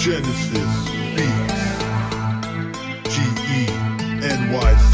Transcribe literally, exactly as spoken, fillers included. Genycis Beats, G E N Y C.